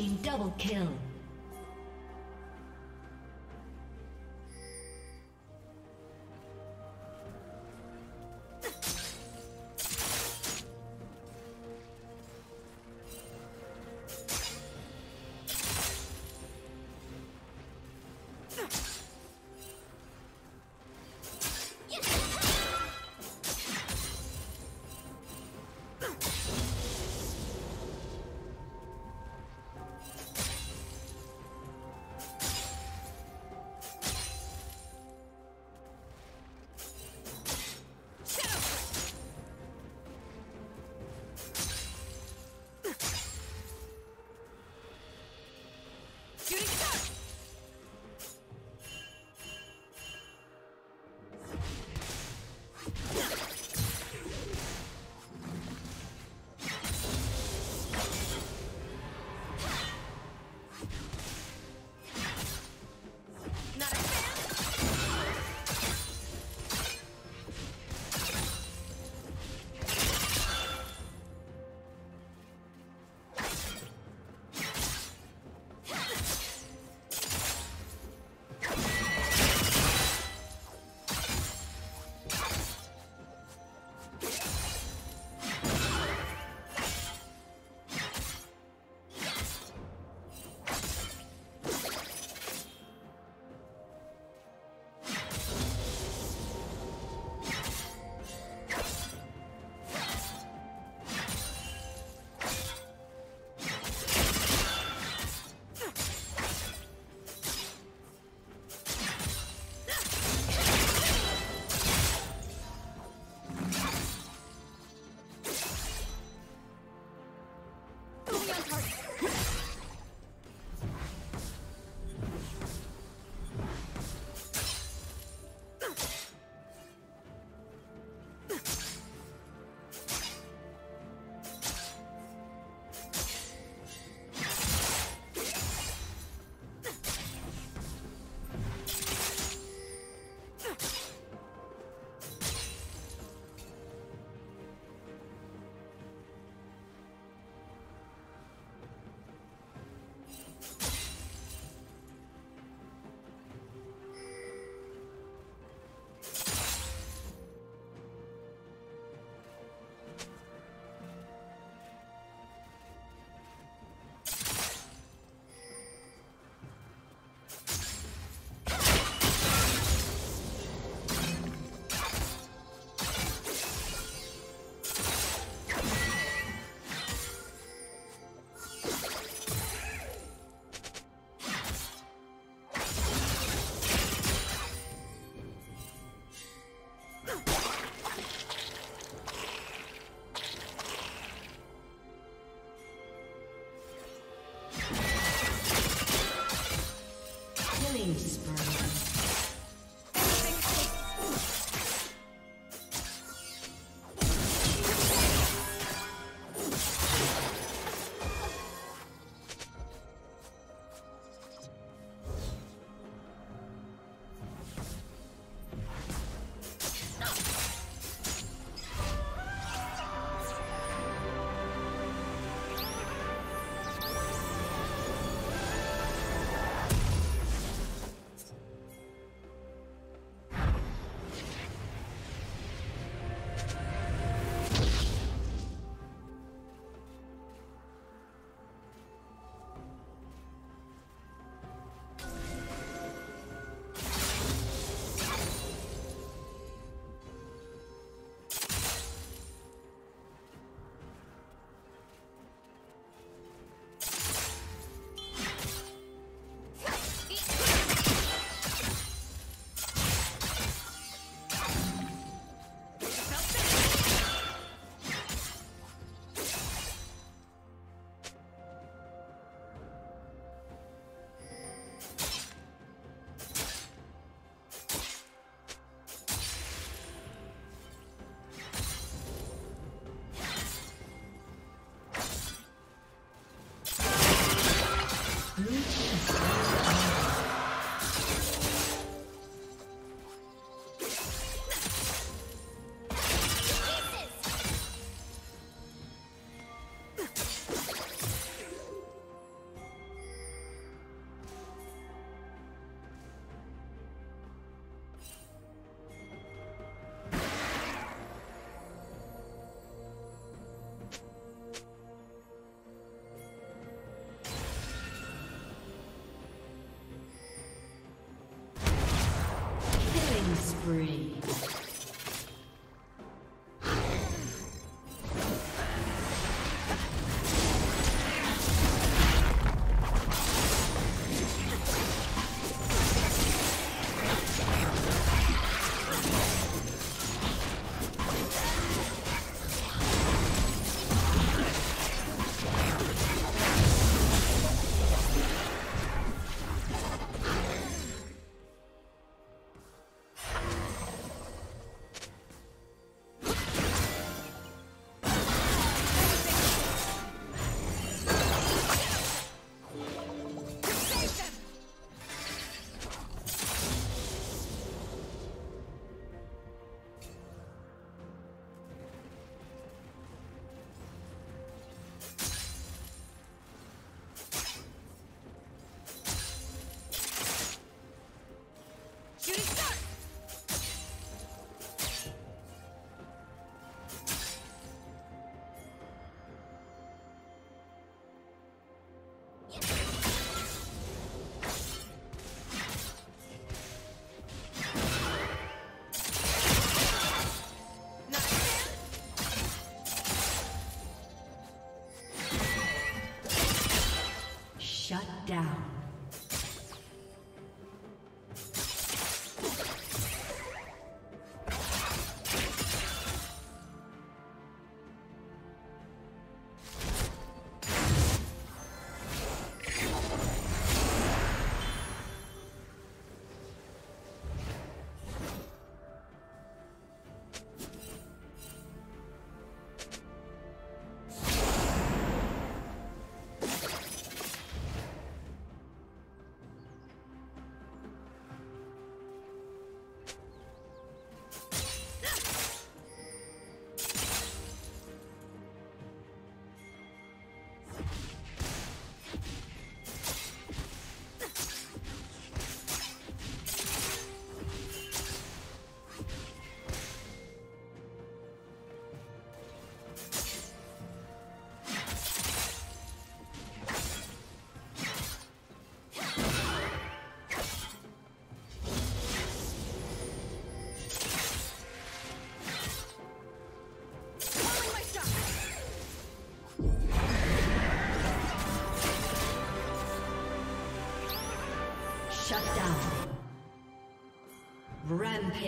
team double kill.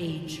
page.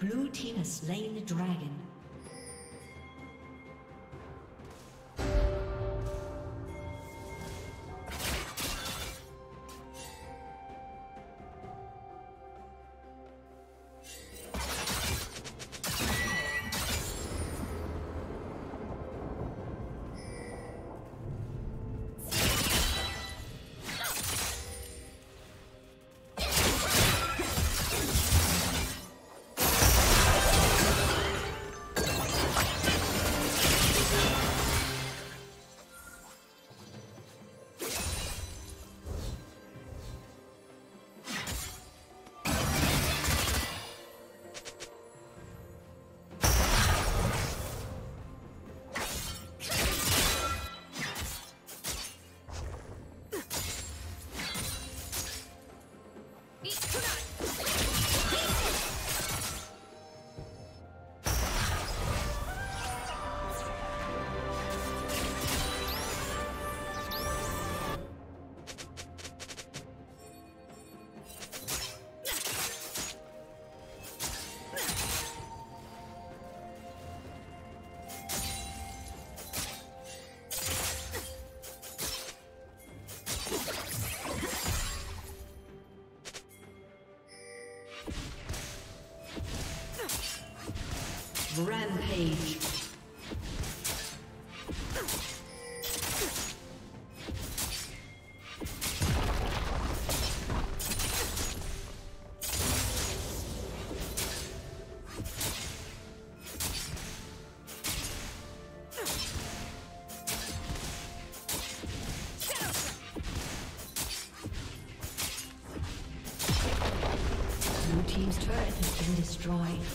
Blue team has slain the dragon. Rampage. Blue team's turret has been destroyed.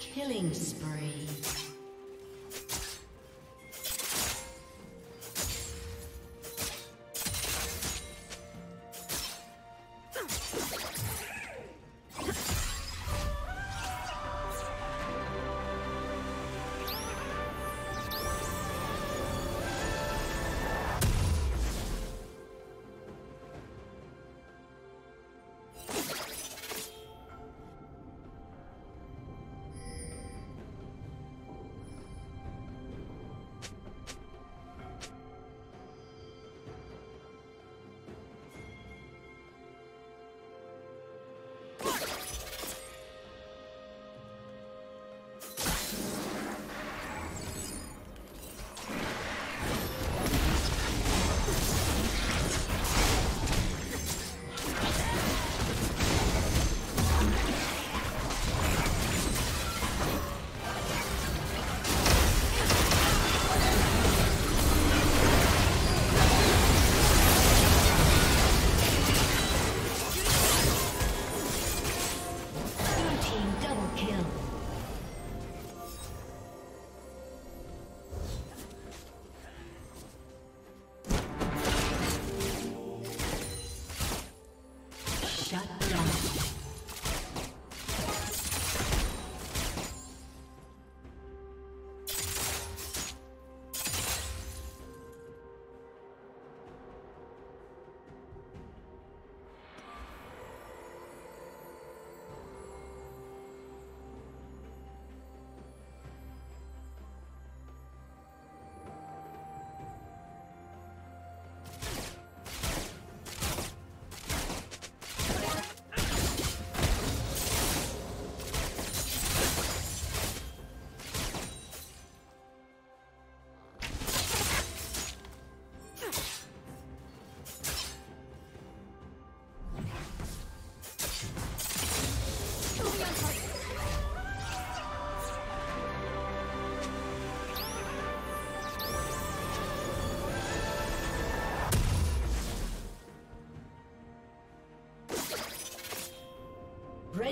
Killing spree.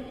Red